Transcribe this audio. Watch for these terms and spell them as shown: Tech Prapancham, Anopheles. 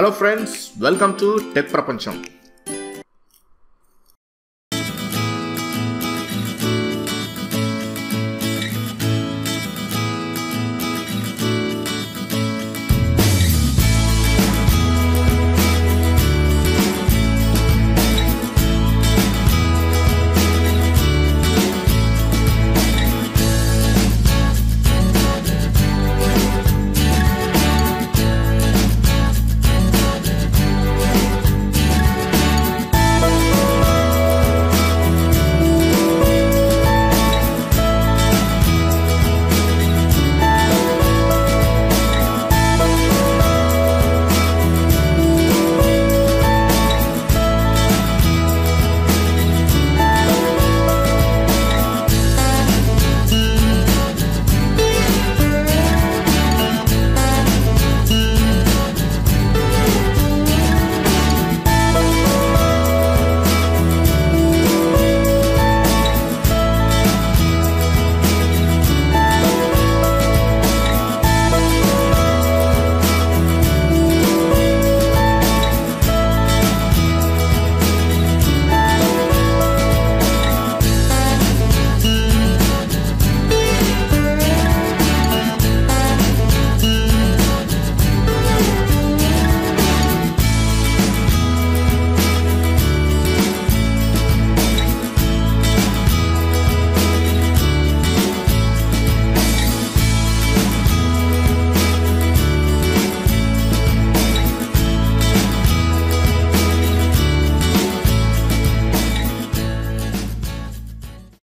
Hello friends, welcome to Tech Prapancham.